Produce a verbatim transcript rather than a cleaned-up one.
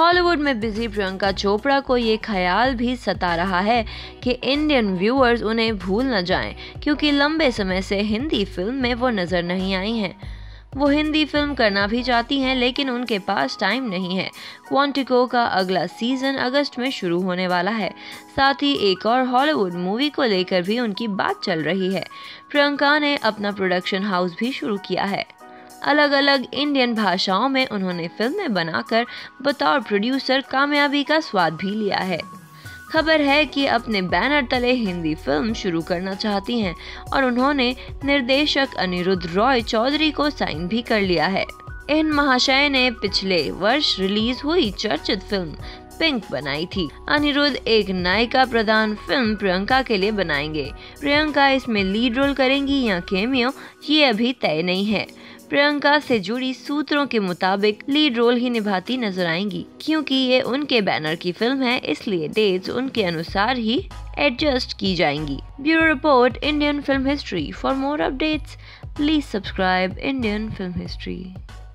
Hollywood में busy Priyanka Chopra को ये ख्याल भी सता रहा है कि इंडियन व्यूअर्स उन्हें भूल न जाएं, क्योंकि लंबे समय से हिंदी फिल्म में वो नज़र नहीं आई हैं। वो हिंदी फिल्म करना भी चाहती हैं, लेकिन उनके पास टाइम नहीं है। क्वांटिको का अगला सीज़न अगस्त में शुरू होने वाला है। साथ ही एक और हॉलीवुड मूवी को लेकर भी उनकी बात चल रही है। प्रियंका ने अपना प्रोडक्शन हाउस भी शुरू किया है। अलग अलग इंडियन भाषाओं में उन्होंने फिल्में बनाकर बतौर प्रोड्यूसर कामयाबी का स्वाद भी लिया है। खबर है कि अपने बैनर तले हिंदी फिल्म शुरू करना चाहती हैं और उन्होंने निर्देशक अनिरुद्ध रॉय चौधरी को साइन भी कर लिया है। इन महाशय ने पिछले वर्ष रिलीज हुई चर्चित फिल्म पिंक बनाई थी। अनिरुद्ध एक नायिका प्रधान फिल्म प्रियंका के लिए बनाएंगे। प्रियंका इसमें लीड रोल करेंगी या कैमियो, ये अभी तय नहीं है। प्रियंका से जुड़ी सूत्रों के मुताबिक लीड रोल ही निभाती नजर आएंगी, क्योंकि ये उनके बैनर की फिल्म है, इसलिए डेट्स उनके अनुसार ही एडजस्ट की जाएंगी। Bureau report, Indian film history. For more updates please subscribe Indian film history.